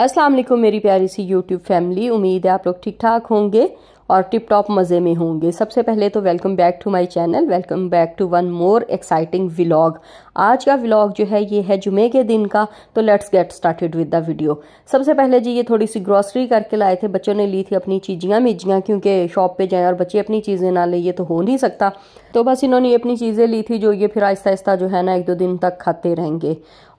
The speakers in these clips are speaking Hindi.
अस्सलाम वालेकुम मेरी प्यारी सी YouTube फैमिली, उम्मीद है आप लोग ठीक ठाक होंगे और टिप टॉप मज़े में होंगे। सबसे पहले तो welcome back to my channel, welcome back to one more exciting vlog. आज का व्लॉग जो है ये है जुमे के दिन का, तो let's get started with the video. सबसे पहले जी ये थोड़ी सी ग्रॉसरी करके लाए थे, बच्चों ने ली थी अपनी चीज़ियाँ मिजियाँ, क्योंकि शॉप पे जाएँ और बच्चे अपनी चीज़ें ना लें ये तो हो नहीं सकता। तो बस इन्होंने अपनी चीज़ें ली थी जो ये फिर आहिस्ता आहिस्ता जो है ना एक दो दिन तक खाते रहेंगे।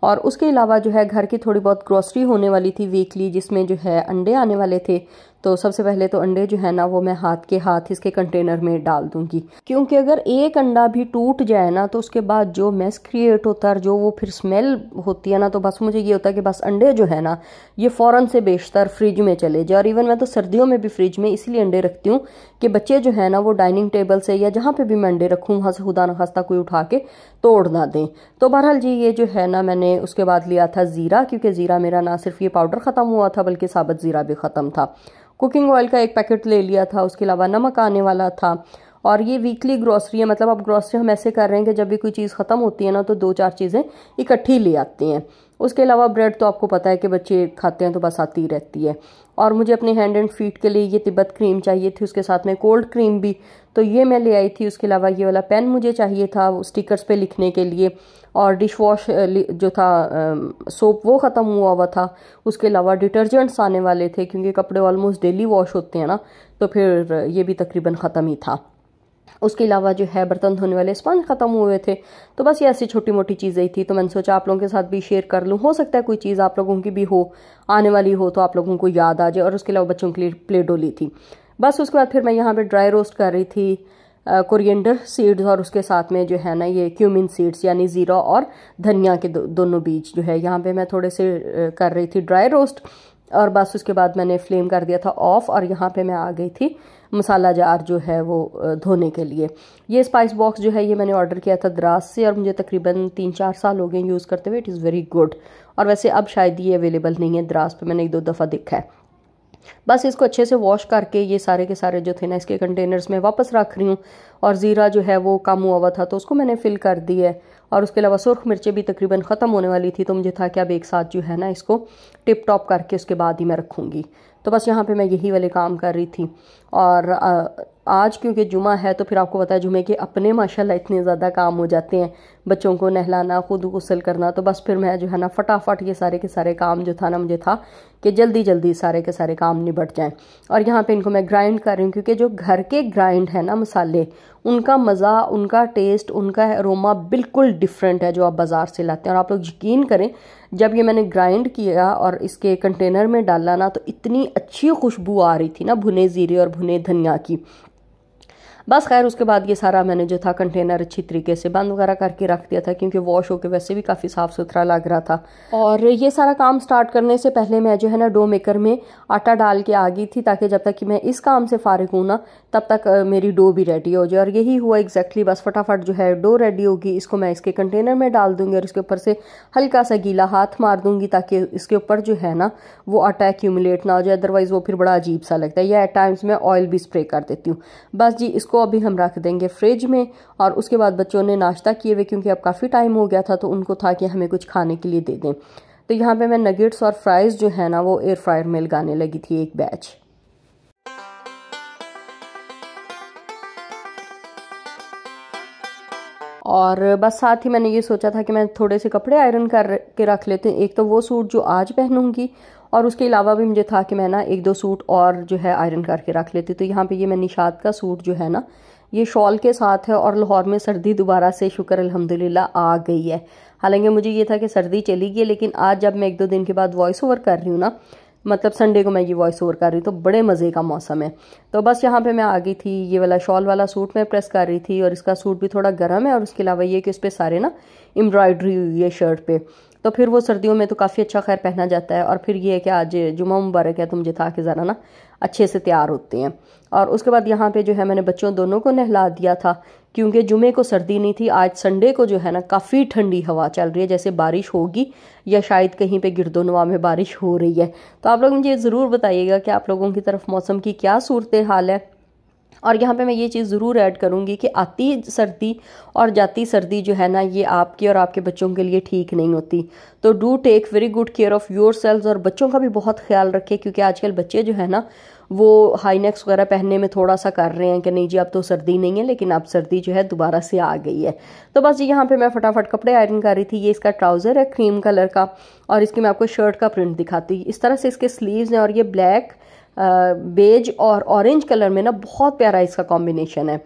और उसके अलावा जो है घर की थोड़ी बहुत ग्रॉसरी होने वाली थी वीकली, जिसमें जो है अंडे आने वाले थे। तो सबसे पहले तो अंडे जो है ना वो मैं हाथ इसके कंटेनर में डाल दूंगी, क्योंकि अगर एक अंडा भी टूट जाए ना तो उसके बाद जो मेस क्रिएट होता है, जो वो फिर स्मेल होती है ना, तो बस मुझे ये होता है कि बस अंडे जो है ना ये फ़ौरन से बेशतर फ्रिज में चले जाए। और इवन मैं तो सर्दियों में भी फ्रिज में इसलिए अंडे रखती हूँ कि बच्चे जो है ना वो डाइनिंग टेबल से या जहाँ पर भी मैं अंडे रखूँ वहाँ से खुदा न खास्ता कोई उठा के तोड़ ना दें। तो बहरहाल जी ये जो है ना मैंने उसके बाद लिया था ज़ीरा, क्योंकि ज़ीरा मेरा ना सिर्फ ये पाउडर ख़त्म हुआ था बल्कि साबुत ज़ीरा भी ख़त्म था। कुकिंग ऑयल का एक पैकेट ले लिया था, उसके अलावा नमक आने वाला था। और ये वीकली ग्रॉसरी है, मतलब अब ग्रॉसरी हम ऐसे कर रहे हैं कि जब भी कोई चीज़ ख़त्म होती है ना तो दो चार चीज़ें इकट्ठी ले आती हैं। उसके अलावा ब्रेड तो आपको पता है कि बच्चे खाते हैं तो बस आती रहती है। और मुझे अपने हैंड एंड फीट के लिए ये तिब्बत क्रीम चाहिए थी, उसके साथ में कोल्ड क्रीम भी, तो ये मैं ले आई थी। उसके अलावा ये वाला पेन मुझे चाहिए था स्टिकर्स पे लिखने के लिए, और डिश वॉश जो था सोप वो ख़त्म हुआ था। उसके अलावा डिटर्जेंट्स आने वाले थे, क्योंकि कपड़े ऑलमोस्ट डेली वॉश होते हैं ना, तो फिर ये भी तकरीबन ख़त्म ही था। उसके अलावा जो है बर्तन धोने वाले स्पंज ख़त्म हुए थे। तो बस ये ऐसी छोटी मोटी चीज़ें थी, तो मैंने सोचा आप लोगों के साथ भी शेयर कर लूँ, हो सकता है कोई चीज़ आप लोगों की भी हो आने वाली हो तो आप लोगों को याद आ जाए। और उसके अलावा बच्चों के लिए प्लेडो ली थी। बस उसके बाद फिर मैं यहाँ पे ड्राई रोस्ट कर रही थी कोरिएंडर सीड्स, और उसके साथ में जो है ना ये क्यूमिन सीड्स यानी ज़ीरा और धनिया के दोनों बीज जो है यहाँ पर मैं थोड़े से कर रही थी ड्राई रोस्ट। और बस उसके बाद मैंने फ्लेम कर दिया था ऑफ, और यहाँ पे मैं आ गई थी मसाला जार जो है वो धोने के लिए। ये स्पाइस बॉक्स जो है ये मैंने ऑर्डर किया था द्रास से, और मुझे तकरीबन 3-4 साल हो गए यूज़ करते हुए। इट इज़ वेरी गुड, और वैसे अब शायद ये अवेलेबल नहीं है द्रास पे, मैंने 1-2 दफ़ा देखा है। बस इसको अच्छे से वॉश करके ये सारे के सारे जो थे ना इसके कंटेनर्स में वापस रख रही हूँ। और ज़ीरा जो है वो कम हुआ था तो उसको मैंने फिल कर दिया है। और उसके अलावा सुर्ख मिर्चें भी तकरीबन ख़त्म होने वाली थी, तो मुझे था कि अब एक साथ जो है ना इसको टिप टॉप करके उसके बाद ही मैं रखूँगी। तो बस यहाँ पे मैं यही वाले काम कर रही थी। और आज क्योंकि जुमा है तो फिर आपको पता है जुमे के अपने माशाल्लाह इतने ज़्यादा काम हो जाते हैं, बच्चों को नहलाना, ख़ुद गुस्ल करना। तो बस फिर मैं जो है ना फटाफट ये सारे के सारे काम जो था ना, मुझे था कि जल्दी जल्दी सारे के सारे काम निबट जाएं। और यहाँ पे इनको मैं ग्राइंड कर रही हूँ, क्योंकि जो घर के ग्राइंड है ना मसाले, उनका मज़ा, उनका टेस्ट, उनका अरोमा बिल्कुल डिफरेंट है जो आप बाज़ार से लाते हैं। और आप लोग यकीन करें जब ये मैंने ग्राइंड किया और इसके कंटेनर में डाला ना तो इतनी अच्छी खुशबू आ रही थी ना भुने जीरे और भुने धनिया की। बस खैर उसके बाद ये सारा मैंने जो था कंटेनर अच्छी तरीके से बंद वगैरह करके रख दिया था, क्योंकि वॉश होकर वैसे भी काफ़ी साफ़ सुथरा लग रहा था। और ये सारा काम स्टार्ट करने से पहले मैं जो है ना डो मेकर में आटा डाल के आ गई थी, ताकि जब तक कि मैं इस काम से फारिग हूँ ना तब तक मेरी डो भी रेडी हो जाए। और यही हुआ एग्जैक्टली, बस फटाफट जो है डो रेडी होगी, इसको मैं इसके कंटेनर में डाल दूँगी और इसके ऊपर से हल्का सा गीला हाथ मार दूँगी ताकि इसके ऊपर जो है ना वो आटा एक्यूमुलेट ना हो जाए, अदरवाइज़ वो फिर बड़ा अजीब सा लगता है। या एट टाइम्स मैं ऑयल भी स्प्रे कर देती हूँ। बस जी इसको अभी हम रख देंगे फ्रिज में। और उसके बाद बच्चों ने नाश्ता किए हुए, क्योंकि अब काफ़ी टाइम हो गया था, तो उनको था कि हमें कुछ खाने के लिए दे दें। तो यहाँ पे मैं नगेट्स और फ्राइज़ जो है ना वो एयर फ्रायर में लगाने लगी थी एक बैच। और बस साथ ही मैंने ये सोचा था कि मैं थोड़े से कपड़े आयरन करके रख लेती हूँ, एक तो वो सूट जो आज पहनूंगी, और उसके अलावा भी मुझे था कि मैं ना 1-2 सूट और जो है आयरन करके रख लेती। तो यहाँ पे ये मैं निशात का सूट जो है ना ये शॉल के साथ है, और लाहौर में सर्दी दोबारा से शुक्र अल्हम्दुलिल्लाह आ गई है। हालांकि मुझे ये था कि सर्दी चली गई, लेकिन आज जब मैं 1-2 दिन के बाद वॉइस ओवर कर रही हूँ ना, मतलब संडे को मैं ये वॉइस ओवर कर रही हूँ, तो बड़े मज़े का मौसम है। तो बस यहाँ पे मैं आ गई थी, ये वाला शॉल वाला सूट मैं प्रेस कर रही थी, और इसका सूट भी थोड़ा गर्म है। और उसके अलावा ये कि उस पर सारे ना एम्ब्रॉयडरी हुई है शर्ट पे, तो फिर वो सर्दियों में तो काफ़ी अच्छा खैर पहना जाता है। और फिर ये है कि आज जुम्मा मुबारक है, तो मुझे था कि ज़रा ना अच्छे से तैयार होते हैं। और उसके बाद यहाँ पे जो है मैंने बच्चों दोनों को नहला दिया था, क्योंकि जुमे को सर्दी नहीं थी, आज संडे को जो है ना काफ़ी ठंडी हवा चल रही है, जैसे बारिश होगी या शायद कहीं पे गिरदोनवा में बारिश हो रही है। तो आप लोग मुझे ज़रूर बताइएगा कि आप लोगों की तरफ मौसम की क्या सूरत हाल है। और यहाँ पे मैं ये चीज़ ज़रूर ऐड करूँगी कि आती सर्दी और जाती सर्दी जो है ना, ये आपकी और आपके बच्चों के लिए ठीक नहीं होती। तो do take very good care of yourselves, और बच्चों का भी बहुत ख्याल रखें, क्योंकि आजकल बच्चे जो है ना वो हाई नेक्स वगैरह पहनने में थोड़ा सा कर रहे हैं कि नहीं जी अब तो सर्दी नहीं है, लेकिन अब सर्दी जो है दोबारा से आ गई है। तो बस जी यहाँ पे मैं फटाफट कपड़े आयरन कर रही थी। ये इसका ट्राउज़र है क्रीम कलर का, और इसकी मैं आपको शर्ट का प्रिंट दिखाती हूँ। इस तरह से इसके स्लीव्स हैं, और ये ब्लैक बेज और ऑरेंज कलर में ना बहुत प्यारा इसका कॉम्बिनेशन है।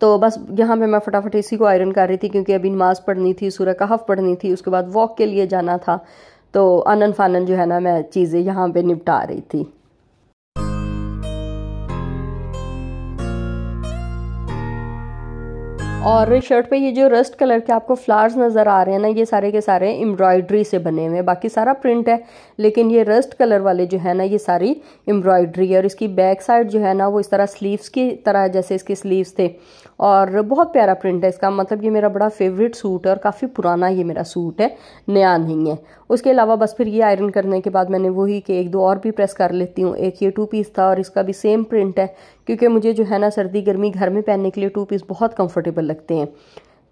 तो बस यहाँ पे मैं फटाफट इसी को आयरन कर रही थी, क्योंकि अभी नमाज़ पढ़नी थी, सूरह कहफ पढ़नी थी, उसके बाद वॉक के लिए जाना था। तो आनन फानन जो है ना मैं चीज़ें यहाँ पे निपटा रही थी। और शर्ट पे ये जो रस्ट कलर के आपको फ्लावर्स नज़र आ रहे हैं ना, ये सारे के सारे एम्ब्रॉयडरी से बने हुए हैं। बाकी सारा प्रिंट है, लेकिन ये रस्ट कलर वाले जो है ना ये सारी एम्ब्रॉयडरी है। और इसकी बैक साइड जो है ना वो इस तरह स्लीव्स की तरह, जैसे इसके स्लीव्स थे, और बहुत प्यारा प्रिंट है इसका। मतलब ये मेरा बड़ा फेवरेट सूट है, और काफ़ी पुराना ये मेरा सूट है, नया नहीं है। उसके अलावा बस फिर ये आयरन करने के बाद मैंने वही कि एक दो और भी प्रेस कर लेती हूँ। एक ये टू पीस था, और इसका भी सेम प्रिंट है, क्योंकि मुझे जो है ना सर्दी गर्मी घर में पहनने के लिए टू पीस बहुत कंफर्टेबल लगते हैं।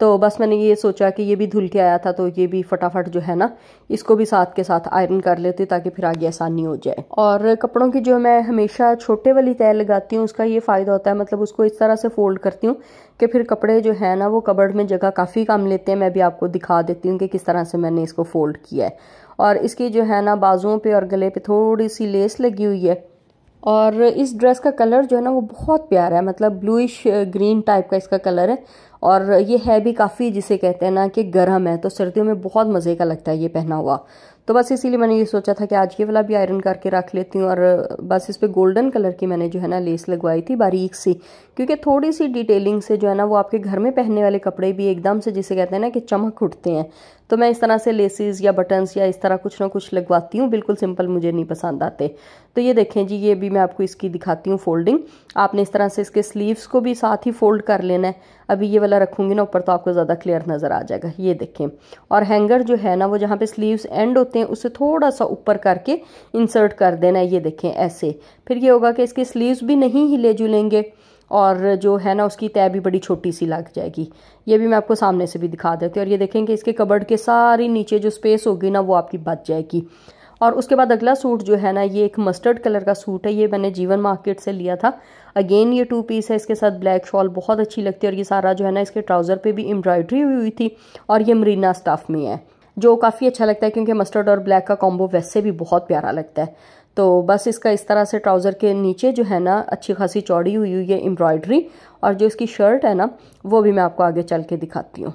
तो बस मैंने ये सोचा कि ये भी धुल के आया था, तो ये भी फटाफट जो है ना इसको भी साथ के साथ आयरन कर लेते, ताकि फिर आगे आसानी हो जाए। और कपड़ों की जो मैं हमेशा छोटे वाली तह लगाती हूँ, उसका ये फ़ायदा होता है, मतलब उसको इस तरह से फोल्ड करती हूँ कि फिर कपड़े जो है ना वो कबर्ड में जगह काफ़ी काम लेते हैं। मैं भी आपको दिखा देती हूँ कि किस तरह से मैंने इसको फोल्ड किया है। और इसकी जो है ना बाजुओं पर और गले पर थोड़ी सी लेस लगी हुई है। और इस ड्रेस का कलर जो है ना वो बहुत प्यारा है, मतलब ब्लूइश ग्रीन टाइप का इसका कलर है। और ये है भी काफ़ी, जिसे कहते हैं ना कि गर्म है, तो सर्दियों में बहुत मज़े का लगता है ये पहना हुआ। तो बस इसीलिए मैंने ये सोचा था कि आज ये वाला भी आयरन करके रख लेती हूँ। और बस इस पर गोल्डन कलर की मैंने जो है ना लेस लगवाई थी बारीक सी, क्योंकि थोड़ी सी डिटेलिंग से जो है ना वो आपके घर में पहनने वाले कपड़े भी एकदम से, जिसे कहते हैं ना कि चमक उठते हैं। तो मैं इस तरह से लेसेस या बटन्स या इस तरह कुछ ना कुछ लगवाती हूँ, बिल्कुल सिंपल मुझे नहीं पसंद आते। तो ये देखें जी, ये भी मैं आपको इसकी दिखाती हूँ फोल्डिंग। आपने इस तरह से इसके स्लीव्स को भी साथ ही फोल्ड कर लेना है। अभी ये वाला रखूँगी ना ऊपर, तो आपको ज़्यादा क्लियर नज़र आ जाएगा। ये देखें। और हैंगर जो है ना वो जहाँ पे स्लीव्स एंड होते हैं उससे थोड़ा सा ऊपर करके इंसर्ट कर देना है। ये देखें ऐसे। फिर ये होगा कि इसके स्लीव्स भी नहीं हिले जुलेंगे, और जो है ना उसकी तय भी बड़ी छोटी सी लग जाएगी। ये भी मैं आपको सामने से भी दिखा देती हूँ। और ये देखें कि इसके कबर्ड के सारी नीचे जो स्पेस होगी ना वो आपकी बच जाएगी। और उसके बाद अगला सूट जो है ना ये एक मस्टर्ड कलर का सूट है। ये मैंने जीवन मार्केट से लिया था। अगेन ये टू पीस है, इसके साथ ब्लैक शॉल बहुत अच्छी लगती है। और ये सारा जो है ना इसके ट्राउज़र पे भी एम्ब्रॉयडरी हुई थी, और ये मरीना स्टफ़ में है, जो काफ़ी अच्छा लगता है, क्योंकि मस्टर्ड और ब्लैक का कॉम्बो वैसे भी बहुत प्यारा लगता है। तो बस इसका इस तरह से ट्राउज़र के नीचे जो है ना अच्छी खासी चौड़ी हुई हुई है एम्ब्रॉयडरी। और जो इसकी शर्ट है ना वो भी मैं आपको आगे चल के दिखाती हूँ।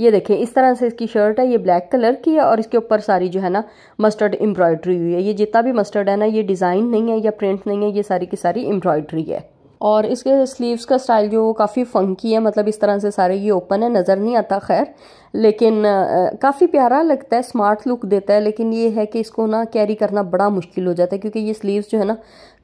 ये देखें, इस तरह से इसकी शर्ट है, ये ब्लैक कलर की है, और इसके ऊपर सारी जो है ना मस्टर्ड एम्ब्रॉयडरी हुई है। ये जितना भी मस्टर्ड है ना ये डिज़ाइन नहीं है या प्रिंट नहीं है, ये सारी की सारी एम्ब्रॉयडरी है। और इसके स्लीव्स का स्टाइल जो काफ़ी फंकी है, मतलब इस तरह से सारे ये ओपन है, नज़र नहीं आता खैर, लेकिन काफ़ी प्यारा लगता है, स्मार्ट लुक देता है। लेकिन ये है कि इसको ना कैरी करना बड़ा मुश्किल हो जाता है, क्योंकि ये स्लीव्स जो है ना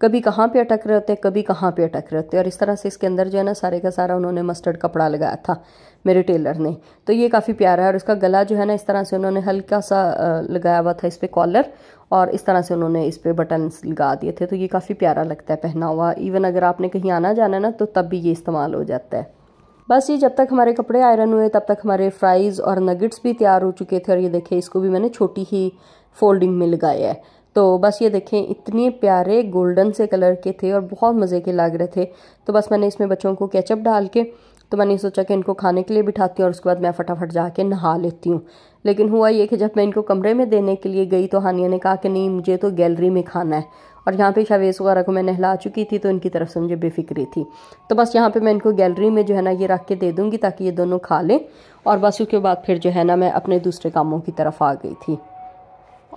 कभी कहाँ पे अटक रहे होते हैं, कभी कहाँ पे अटक रहे होते हैं। और इस तरह से इसके अंदर जो है ना सारे का सारा उन्होंने मस्टर्ड कपड़ा लगाया था मेरे टेलर ने, तो ये काफ़ी प्यारा है। और इसका गला जो है ना इस तरह से उन्होंने हल्का सा लगाया हुआ था इस पर कॉलर, और इस तरह से उन्होंने इस पर बटन्स लगा दिए थे। तो ये काफ़ी प्यारा लगता है पहना हुआ। इवन अगर आपने कहीं आना जाना ना तो तब भी ये इस्तेमाल हो जाता है। बस ये जब तक हमारे कपड़े आयरन हुए तब तक हमारे फ्राइज़ और नगेट्स भी तैयार हो चुके थे। और ये देखें, इसको भी मैंने छोटी ही फोल्डिंग में लगाया है। तो बस ये देखें, इतने प्यारे गोल्डन से कलर के थे और बहुत मज़े के लग रहे थे। तो बस मैंने इसमें बच्चों को केचप डाल के, तो मैंने सोचा कि इनको खाने के लिए बिठाती हूँ और उसके बाद मैं फटाफट जाके नहा लेती हूँ। लेकिन हुआ ये कि जब मैं इनको कमरे में देने के लिए गई तो हानिया ने कहा कि नहीं, मुझे तो गैलरी में खाना है। और यहाँ पे शवेस वगैरह को मैं नहला चुकी थी, तो इनकी तरफ से मुझे बेफिक्री थी। तो बस यहाँ पे मैं इनको गैलरी में जो है ना ये रख के दे दूँगी ताकि ये दोनों खा लें। और बस उसके बाद फिर जो है ना मैं अपने दूसरे कामों की तरफ आ गई थी।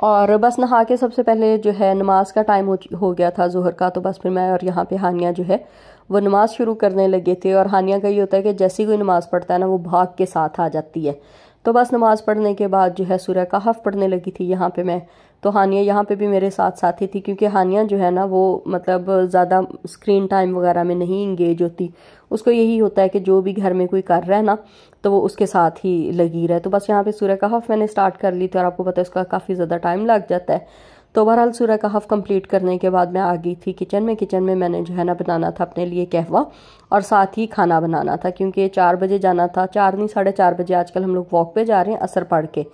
और बस नहा के सबसे पहले जो है नमाज का टाइम हो गया था ज़ुहर का। तो बस फिर मैं और यहाँ पे हानिया जो है वो नमाज़ शुरू करने लगे थे। और हानिया का ये होता है कि जैसे ही कोई नमाज़ पढ़ता है ना वो भाग के साथ आ जाती है। तो बस नमाज़ पढ़ने के बाद जो है सूरह कहफ पढ़ने लगी थी यहाँ पे मैं। तो हानिया यहाँ पे भी मेरे साथ साथ ही थी, क्योंकि हानिया जो है ना वो मतलब ज़्यादा स्क्रीन टाइम वगैरह में नहीं इंगेज होती। उसको यही होता है कि जो भी घर में कोई कर रहा है ना तो वो उसके साथ ही लगी रहे। तो बस यहाँ पे सूरह कहफ मैंने स्टार्ट कर ली थी। और आपको पता है उसका काफ़ी ज़्यादा टाइम लग जाता है। तो बहरहाल सूरह कहफ कंप्लीट करने के बाद मैं आ गई थी किचन में। किचन में मैंने जो है ना बनाना था अपने लिए कहवा और साथ ही खाना बनाना था, क्योंकि 4 बजे जाना था, 4 नहीं 4:30 बजे। आजकल हम लोग वॉक पे जा रहे हैं असर पढ़ के,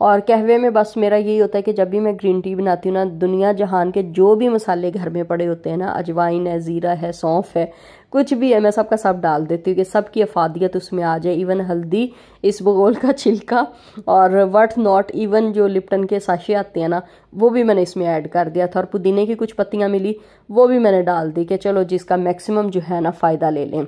और कहवे में बस मेरा यही होता है कि जब भी मैं ग्रीन टी बनाती हूँ ना, दुनिया जहान के जो भी मसाले घर में पड़े होते हैं ना, अजवाइन है, ज़ीरा है, सौंफ है, कुछ भी है, मैं सबका सब डाल देती हूँ कि सबकी अफादियत उसमें आ जाए। इवन हल्दी, इसबगोल का छिलका और वट नॉट, इवन जो लिप्टन के साशे आते हैं ना, वो भी मैंने इसमें ऐड कर दिया था। और पुदीने की कुछ पत्तियाँ मिली, वो भी मैंने डाल दी कि चलो जिसका मैक्सिमम जो है ना फ़ायदा ले लें।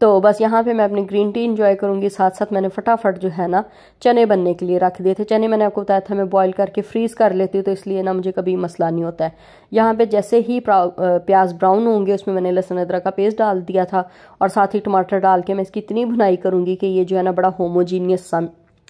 तो बस यहाँ पे मैं अपनी ग्रीन टी इन्जॉय करूँगी। साथ साथ मैंने फटाफट जो है ना चने बनने के लिए रख दिए थे। चने मैंने आपको बताया था मैं बॉईल करके फ्रीज़ कर लेती हूँ, तो इसलिए ना मुझे कभी मसला नहीं होता है। यहाँ पे जैसे ही प्याज ब्राउन होंगे, उसमें मैंने लहसुन अदरक का पेस्ट डाल दिया था और साथ ही टमाटर डाल के मैं इसकी इतनी भुनाई करूँगी कि ये जो है ना बड़ा होमोजीनियस सा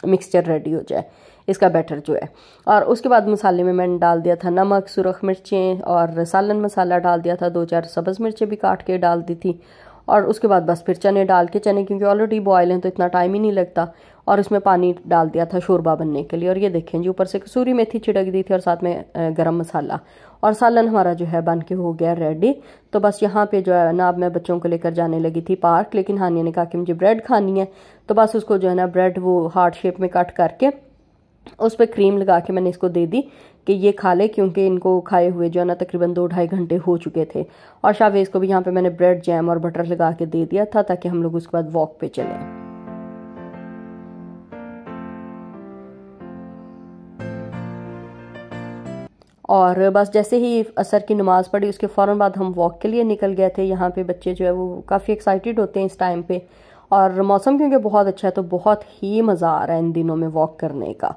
मिक्सचर रेडी हो जाए, इसका बैटर जो है। और उसके बाद मसाले में मैंने डाल दिया था नमक, सुरख मिर्चें और सालन मसाला डाल दिया था, 2-4 सब्ज़ मिर्चें भी काट के डाल दी थी। और उसके बाद बस फिर चने डाल के, चने क्योंकि ऑलरेडी बॉयल हैं तो इतना टाइम ही नहीं लगता, और उसमें पानी डाल दिया था शोरबा बनने के लिए। और ये देखें जी, ऊपर से कसूरी मेथी छिड़क दी थी और साथ में गरम मसाला, और सालन हमारा जो है बन के हो गया रेडी। तो बस यहाँ पे जो है ना अब मैं बच्चों को लेकर जाने लगी थी पार्क, लेकिन हानिया ने कहा कि मुझे ब्रेड खानी है। तो बस उसको जो है ना ब्रेड वो हार्ट शेप में कट करके उस पर क्रीम लगा के मैंने इसको दे दी कि ये खा ले, क्योंकि इनको खाए हुए जो है ना तकरीबन 2-2.5 घंटे हो चुके थे। और शावेज़ को भी यहाँ पे मैंने ब्रेड जैम और बटर लगा के दे दिया था ताकि हम लोग उसके बाद वॉक पे चलें। और बस जैसे ही असर की नमाज़ पढ़ी उसके फ़ौरन बाद हम वॉक के लिए निकल गए थे। यहाँ पे बच्चे जो है वो काफ़ी एक्साइटेड होते हैं इस टाइम पे, और मौसम क्योंकि बहुत अच्छा है तो बहुत ही मज़ा आ रहा है इन दिनों में वॉक करने का।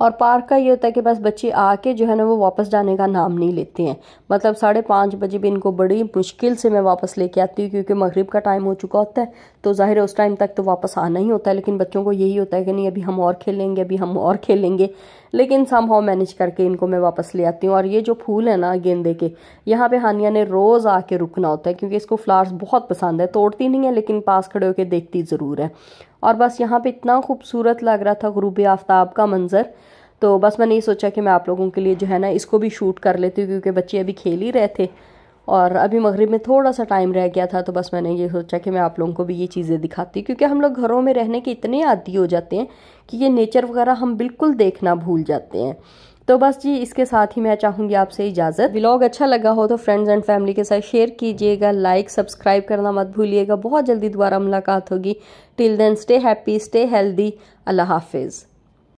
और पार्क का ये होता है कि बस बच्चे आके जो है ना वो वापस जाने का नाम नहीं लेते हैं। मतलब 5:30 बजे भी इनको बड़ी मुश्किल से मैं वापस लेके आती हूँ, क्योंकि मगरिब का टाइम हो चुका होता है, तो ज़ाहिर है उस टाइम तक तो वापस आना ही होता है। लेकिन बच्चों को यही होता है कि नहीं अभी हम और खेलेंगे, अभी हम और खेलेंगे, लेकिन समहाउ मैनेज करके इनको मैं वापस ले आती हूँ। और ये जो फूल है ना गेंदे के, यहाँ पे हानिया ने रोज़ आके रुकना होता है, क्योंकि इसको फ्लावर्स बहुत पसंद है। तोड़ती नहीं है लेकिन पास खड़े होकर देखती ज़रूर है। और बस यहाँ पे इतना खूबसूरत लग रहा था गुरूब आफ्ताब का मंज़र, तो बस मैंने ये सोचा कि मैं आप लोगों के लिए जो है ना इसको भी शूट कर लेती हूँ, क्योंकि बच्चे अभी खेल ही रहे थे और अभी मगरिब में थोड़ा सा टाइम रह गया था। तो बस मैंने ये सोचा कि मैं आप लोगों को भी ये चीज़ें दिखाती हूँ, क्योंकि हम लोग घरों में रहने के इतने आदी हो जाते हैं कि ये नेचर वगैरह हम बिल्कुल देखना भूल जाते हैं। तो बस जी इसके साथ ही मैं चाहूँगी आपसे इजाज़त। व्लॉग अच्छा लगा हो तो फ्रेंड्स एंड फैमिली के साथ शेयर कीजिएगा, लाइक सब्सक्राइब करना मत भूलिएगा। बहुत जल्दी दोबारा मुलाकात होगी। Till then stay happy, stay healthy, अल्लाह हाफिज़।